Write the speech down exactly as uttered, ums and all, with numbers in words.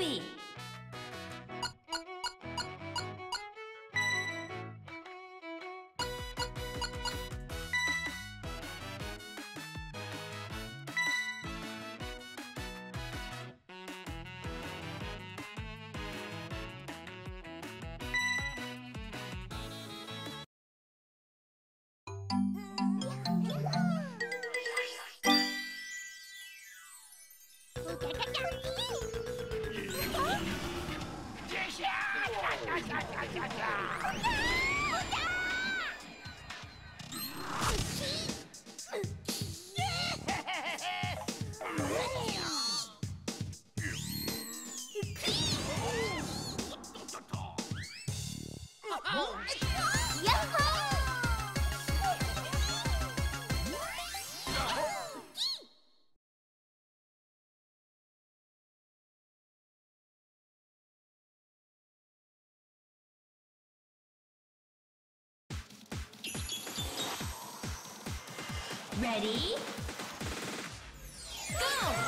baby. Ready? Go!